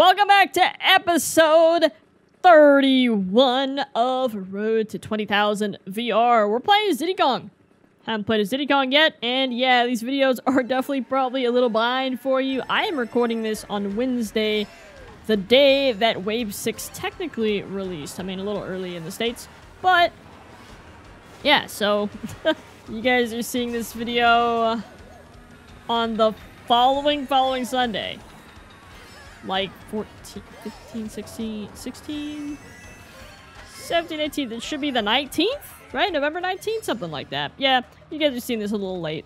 Welcome back to episode 31 of Road to 20,000 VR. We're playing as Diddy Kong. Haven't played as Diddy Kong yet, and yeah, these videos are definitely probably a little behind for you. I am recording this on Wednesday, the day that Wave 6 technically released. I mean, a little early in the States, but yeah, so you guys are seeing this video on the following Sunday. Like 14, 15, 16, 17, 18. It should be the 19th, right? November 19th, something like that. Yeah, you guys are seeing this a little late.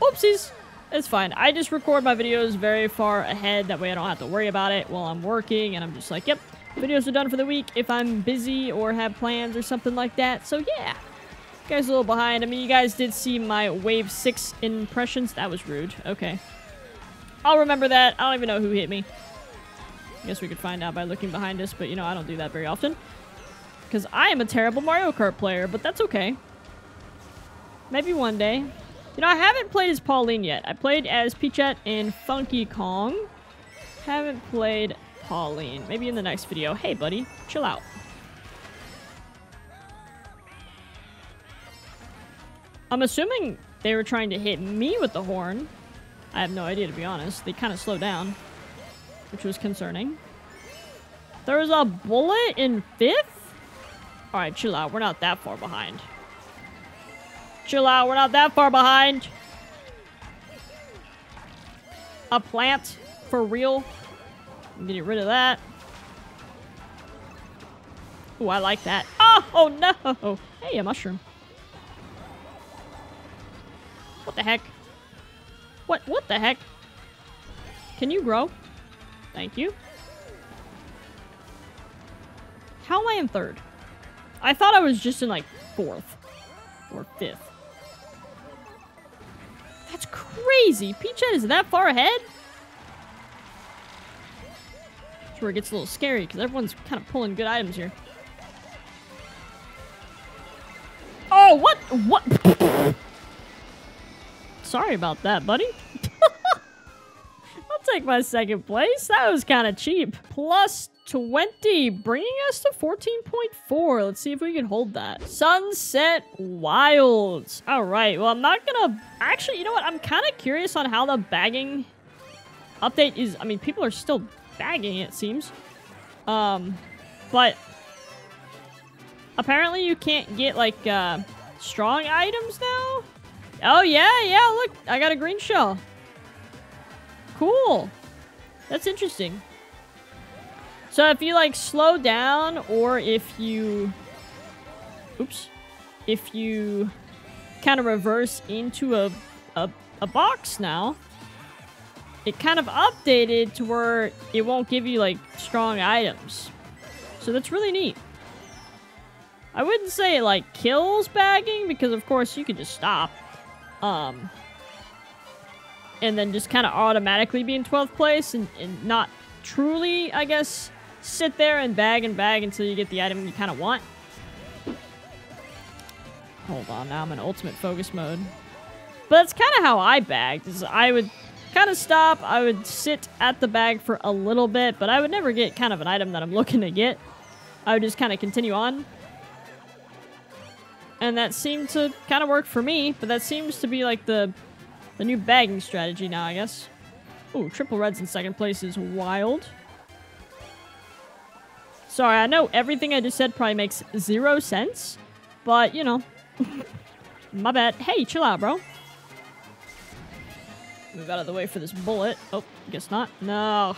Oopsies. It's fine. I just record my videos very far ahead. That way I don't have to worry about it while I'm working. And I'm just like, yep, videos are done for the week if I'm busy or have plans or something like that. So yeah, you guys are a little behind. I mean, you guys did see my Wave 6 impressions. That was rude. Okay. I'll remember that. I don't even know who hit me. I guess we could find out by looking behind us, but you know, I don't do that very often. Because I am a terrible Mario Kart player, but that's okay. Maybe one day. You know, I haven't played as Pauline yet. I played as Peachette and Funky Kong. Haven't played Pauline. Maybe in the next video. Hey, buddy, chill out. I'm assuming they were trying to hit me with the horn. I have no idea, to be honest. They kind of slowed down, which was concerning. There was a bullet in 5th? Alright, chill out. We're not that far behind. Chill out. We're not that far behind. A plant? For real? I'm getting rid of that. Ooh, I like that. Oh, oh no! Hey, a mushroom. What the heck? What the heck? Can you grow? Thank you. How am I in 3rd? I thought I was just in like 4th or 5th. That's crazy. Peachette is that far ahead? That's where it gets a little scary because everyone's kind of pulling good items here. Oh, what? What? Sorry about that, buddy. Take my 2nd place. That was kind of cheap. Plus 20, bringing us to 14.4. Let's see if we can hold that. Sunset Wilds. All right. Well, I'm not gonna. Actually, you know what? I'm kind of curious on how the bagging update is. I mean, people are still bagging, it seems. But apparently you can't get like strong items now. Oh yeah. Look, I got a green shell. Cool. That's interesting. So if you like slow down or if you if you kind of reverse into a box now, it kind of updated to where it won't give you like strong items. So that's really neat. I wouldn't say it like kills bagging because of course you can just stop. And then just kind of automatically be in 12th place and not truly, I guess, sit there and bag until you get the item you kind of want. Hold on, now I'm in ultimate focus mode. But that's kind of how I bagged, is I would kind of stop, I would sit at the bag for a little bit, but I would never get kind of an item that I'm looking to get. I would just kind of continue on. And that seemed to kind of work for me, but that seems to be like the new bagging strategy now, I guess. Ooh, triple reds in 2nd place is wild. Sorry, I know everything I just said probably makes 0 sense, but, you know. My bad. Hey, chill out, bro. Move out of the way for this bullet. Oh, guess not. No.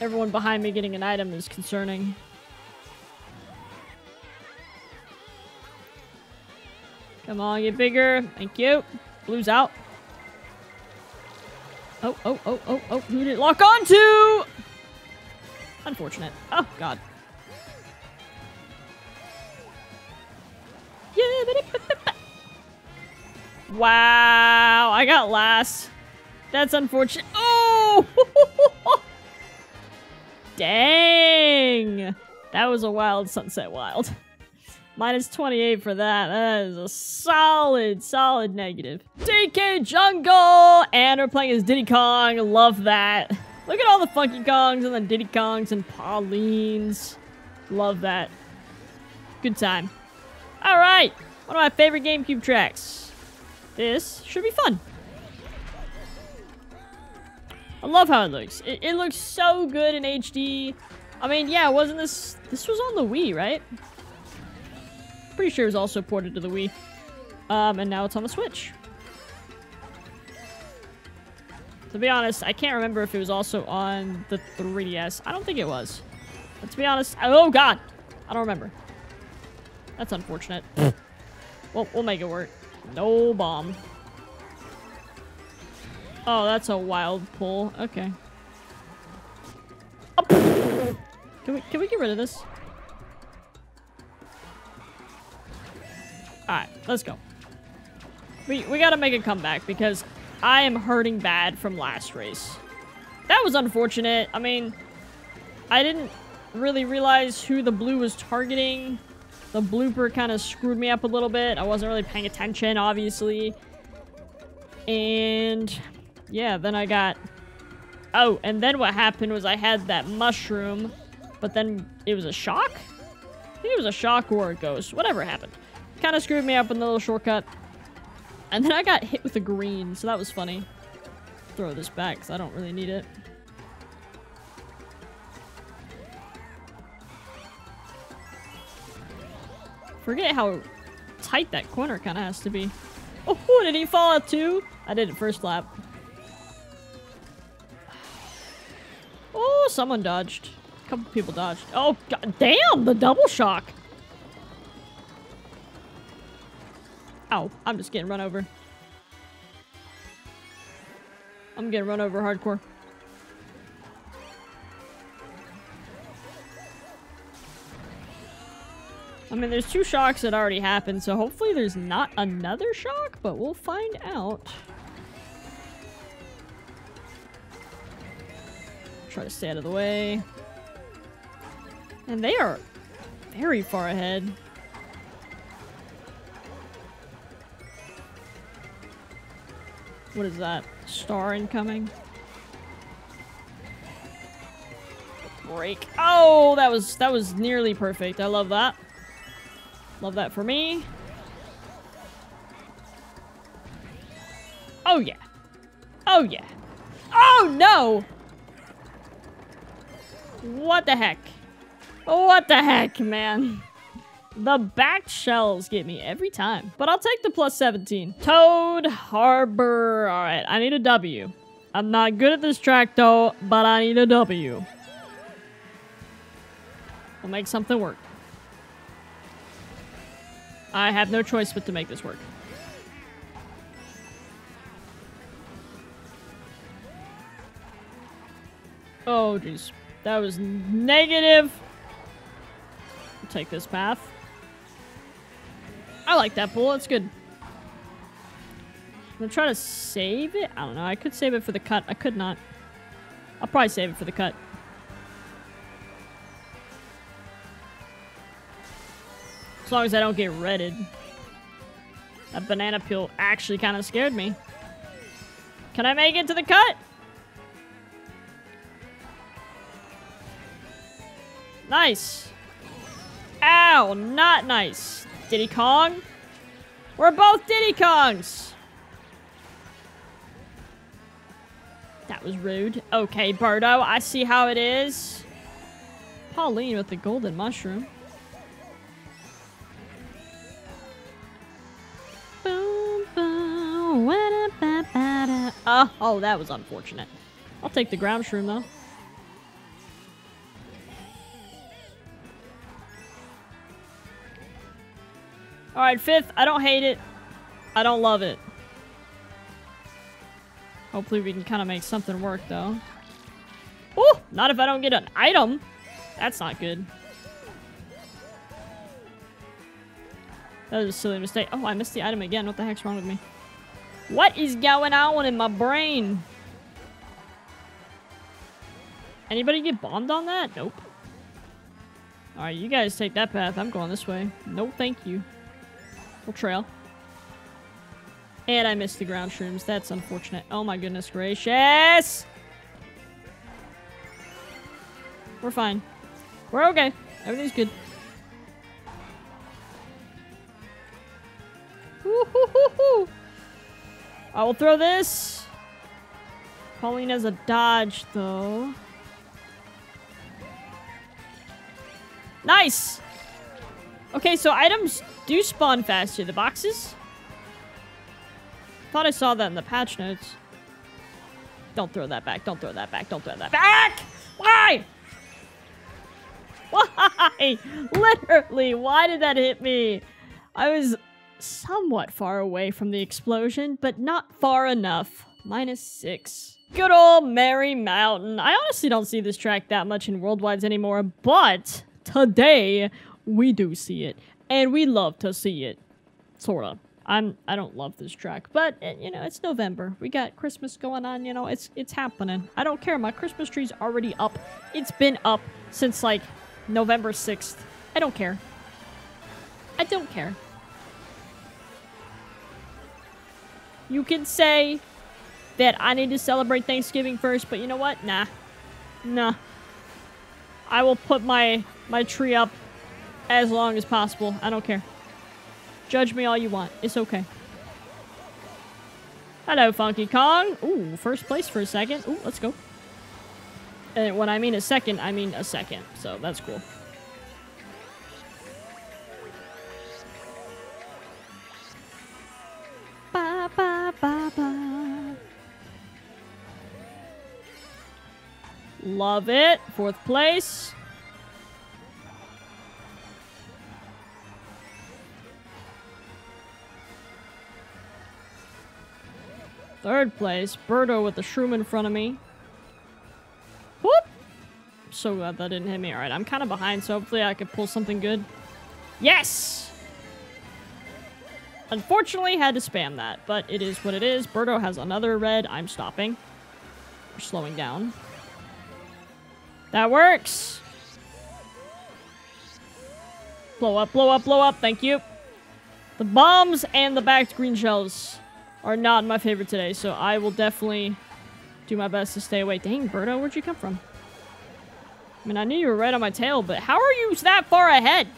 Everyone behind me getting an item is concerning. Come on, get bigger. Thank you. Blue's out. Oh. Who did it lock onto? Unfortunate. Oh, God. Yeah, wow, I got last. That's unfortunate. Oh! Dang. That was a wild Sunset Wild. Minus 28 for that. That is a solid negative. DK Jungle! And we're playing as Diddy Kong. Love that. Look at all the Funky Kongs and the Diddy Kongs and Paulines. Love that. Good time. Alright! One of my favorite GameCube tracks. This should be fun. I love how it looks. It looks so good in HD. I mean, yeah, wasn't this... This was on the Wii, right? Pretty sure it was also ported to the Wii. And now it's on the Switch. To be honest, I can't remember if it was also on the 3DS. I don't think it was. But to be honest... Oh, God! I don't remember. That's unfortunate. Well, we'll make it work. No bomb. Oh, that's a wild pull. Okay. Oh, can we get rid of this? Alright, let's go. We gotta make a comeback because I am hurting bad from last race. That was unfortunate. I mean, I didn't really realize who the blue was targeting. The blooper kind of screwed me up a little bit. I wasn't really paying attention, obviously. And yeah, then I got... Oh, and then what happened was I had that mushroom, but then it was a shock? I think it was a shock or a ghost. Whatever happened. Kind of screwed me up in the little shortcut. And then I got hit with a green, so that was funny. Throw this back, because I don't really need it. Forget how tight that corner kind of has to be. Oh, did he fall out too? I did it first lap. Oh, someone dodged. A couple people dodged. Oh, god damn, the double shock. Ow, I'm just getting run over. I'm getting run over hardcore. I mean, there's two shocks that already happened, so hopefully there's not another shock, but we'll find out. Try to stay out of the way. And they are very far ahead. What is that? Star incoming? Break. Oh, that was nearly perfect. I love that. Love that for me. Oh yeah. Oh yeah. Oh no! What the heck? What the heck, man? The back shells get me every time. But I'll take the plus 17. Toad Harbor. Alright, I need a W. I'm not good at this track though, but I need a W. We'll make something work. I have no choice but to make this work. Oh, jeez. That was negative. We'll take this path. I like that bull. It's good. I'm gonna try to save it. I don't know. I could save it for the cut. I could not. I'll probably save it for the cut. As long as I don't get redded. That banana peel actually kind of scared me. Can I make it to the cut? Nice. Ow, not nice. Diddy Kong. We're both Diddy Kongs. That was rude. Okay, Birdo, I see how it is. Pauline with the golden mushroom. Oh, that was unfortunate. I'll take the ground shroom, though. Alright, fifth. I don't hate it. I don't love it. Hopefully we can kind of make something work, though. Oh, not if I don't get an item. That's not good. That was a silly mistake. Oh, I missed the item again. What the heck's wrong with me? What is going on in my brain? Anybody get bombed on that? Nope. Alright, you guys take that path. I'm going this way. No, thank you. We'll trail. And I missed the ground shrooms. That's unfortunate. Oh my goodness gracious! We're fine. We're okay. Everything's good. Woo-hoo-hoo-hoo. I will throw this. Pauline has a dodge, though. Nice! Okay, so items do spawn faster. The boxes? Thought I saw that in the patch notes. Don't throw that back. Don't throw that back. Don't throw that back! Why? Why? Literally, why did that hit me? I was somewhat far away from the explosion, but not far enough. -6. Good old Merry Mountain. I honestly don't see this track that much in Worldwides anymore, but today we do see it. And we love to see it. Sorta. I don't love this track, but you know, it's November. We got Christmas going on, you know, it's happening. I don't care, my Christmas tree's already up. It's been up since like November 6th. I don't care. I don't care. You can say that I need to celebrate Thanksgiving first, but you know what? Nah. Nah. I will put my tree up as long as possible. I don't care. Judge me all you want. It's okay. Hello, Funky Kong. Ooh, first place for a second. Ooh, let's go. And when I mean a second, I mean a second. So that's cool. Ba, ba, ba, ba. Love it. Fourth place. Third place, Birdo with the shroom in front of me. Whoop! I'm so glad that didn't hit me. Alright, I'm kind of behind, so hopefully I can pull something good. Yes! Unfortunately, had to spam that, but it is what it is. Birdo has another red. I'm stopping. We're slowing down. That works! Blow up, blow up, blow up. Thank you. The bombs and the backed green shells are not my favorite today, so I will definitely do my best to stay away. Dang, Birdo, where'd you come from? I mean, I knew you were right on my tail, but how are you that far ahead?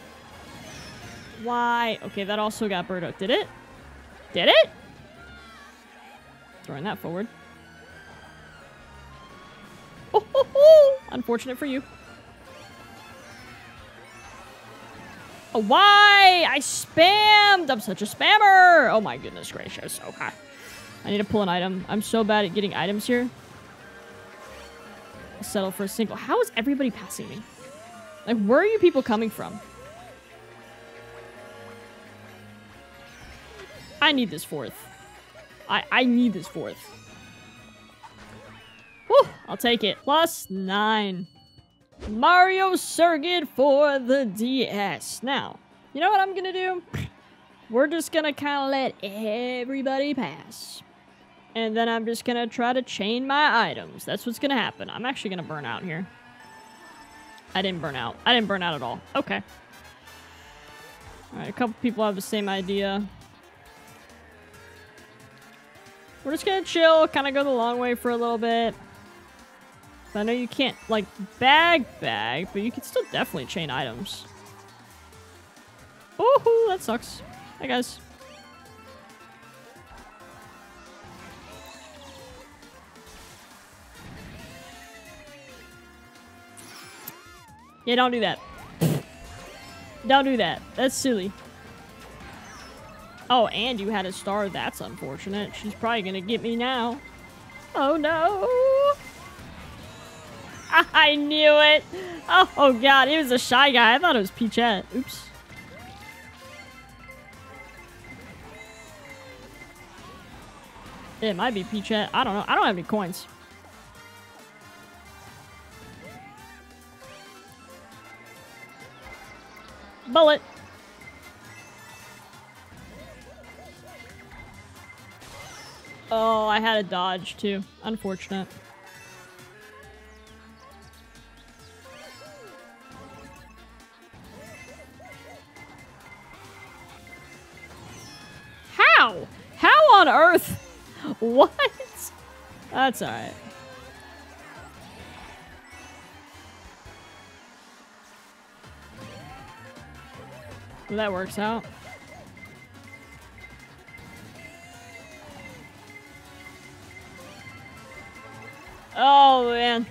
Why? Okay, that also got Birdo. Did it? Did it? Throwing that forward. Oh, ho, ho. Unfortunate for you. Oh, why? I spammed! I'm such a spammer! Oh my goodness gracious. Okay. I need to pull an item. I'm so bad at getting items here. I'll settle for a single. How is everybody passing me? Like, where are you people coming from? I need this fourth. I need this fourth. Whew! I'll take it. +9. Mario Circuit for the DS. Now, you know what I'm gonna do? We're just gonna kind of let everybody pass. And then I'm just gonna try to chain my items. That's what's gonna happen. I'm actually gonna burn out here. I didn't burn out. I didn't burn out at all. Okay. Alright, a couple people have the same idea. We're just gonna chill, kind of go the long way for a little bit. I know you can't, like, bag, but you can still definitely chain items. Ooh, that sucks. Hi, guys. Yeah, don't do that. Don't do that. That's silly. Oh, and you had a star. That's unfortunate. She's probably gonna get me now. Oh, no. I knew it! Oh god, it was a shy guy. I thought it was Peachette. Oops. It might be Peachette. I don't know. I don't have any coins. Bullet. Oh, I had a dodge too. Unfortunate. On earth? What? That's alright. Well, that works out. Oh, man.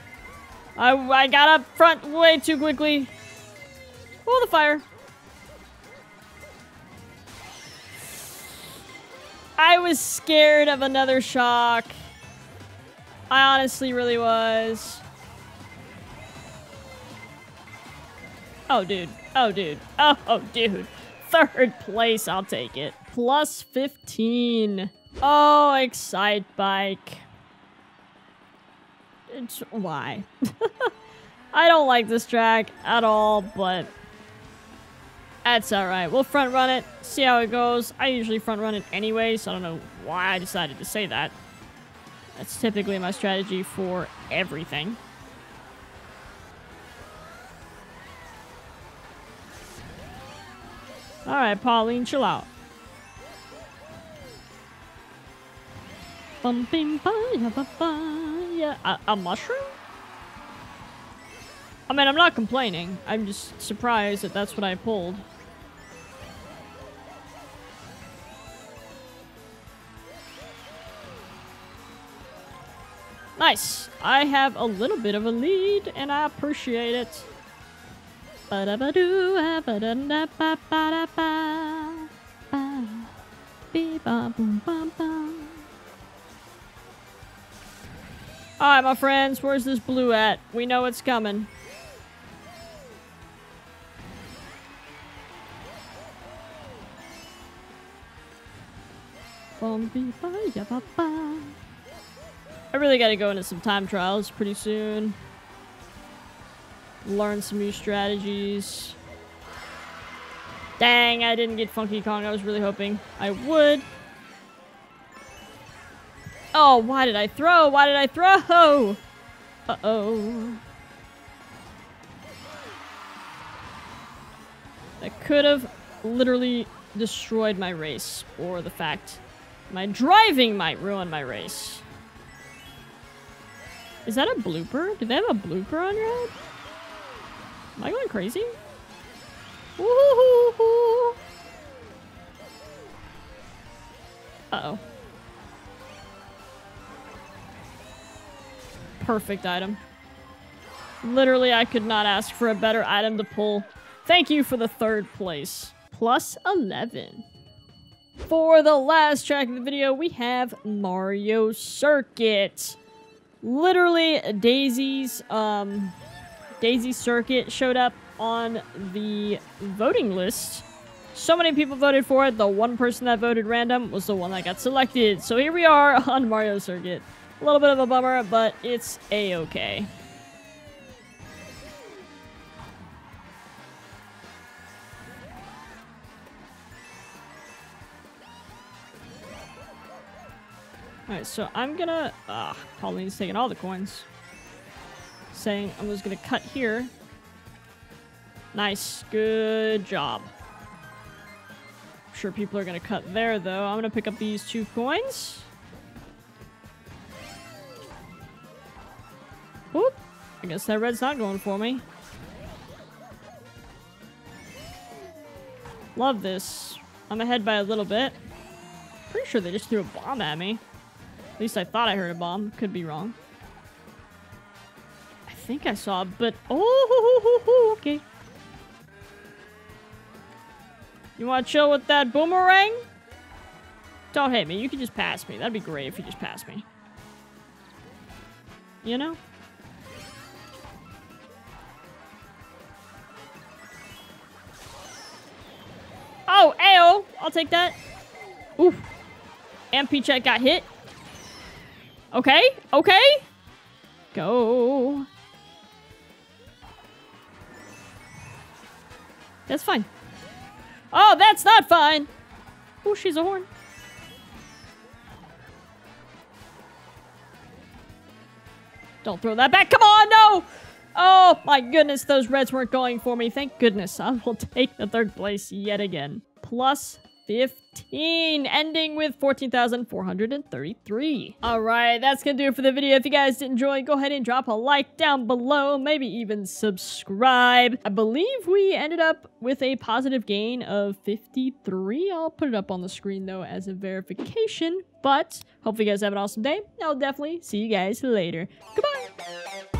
I got up front way too quickly. Oh, the fire. I was scared of another shock. I honestly really was. Oh, dude. Oh, dude. Oh, dude. Third place. I'll take it. Plus 15. Oh, Excitebike. It's, why? I don't like this track at all, but that's alright. We'll front run it, see how it goes. I usually front run it anyway, so I don't know why I decided to say that. That's typically my strategy for everything. Alright, Pauline, chill out. Bumping a mushroom? I mean, I'm not complaining. I'm just surprised that that's what I pulled. Nice. I have a little bit of a lead, and I appreciate it. Alright, my friends, where's this blue at? We know it's coming. I really gotta go into some time trials pretty soon. Learn some new strategies. Dang, I didn't get Funky Kong. I was really hoping I would. Oh, why did I throw? Why did I throw? Uh-oh. That could have literally destroyed my race, or the fact my driving might ruin my race. Is that a blooper? Do they have a blooper on your head? Am I going crazy? Woohoo! Uh-oh. Perfect item. Literally, I could not ask for a better item to pull. Thank you for the third place. Plus 11. For the last track of the video, we have Mario Circuit. Literally, Daisy Circuit showed up on the voting list. So many people voted for it. The one person that voted random was the one that got selected. So here we are on Mario Circuit. A little bit of a bummer, but it's a-okay. Alright, so I'm gonna... Pauline's taking all the coins. Saying I'm just gonna cut here. Nice. Good job. I'm sure people are gonna cut there, though. I'm gonna pick up these two coins. Whoop. I guess that red's not going for me. Love this. I'm ahead by a little bit. Pretty sure they just threw a bomb at me. At least I thought I heard a bomb. Could be wrong. I think I saw, but... Oh, okay. You want to chill with that boomerang? Don't hate me. You can just pass me. That'd be great if you just pass me. You know? Oh, ayo! I'll take that. Oof. And Peachette got hit. Okay, okay. Go. That's fine. Oh, that's not fine. Oh, she's a horn. Don't throw that back. Come on, no. Oh, my goodness. Those reds weren't going for me. Thank goodness. I will take the third place yet again. Plus 15, ending with 14,433. All right, that's gonna do it for the video. If you guys did enjoy, go ahead and drop a like down below, maybe even subscribe. I believe we ended up with a positive gain of 53. I'll put it up on the screen though as a verification, but hopefully you guys have an awesome day. I'll definitely see you guys later. Goodbye.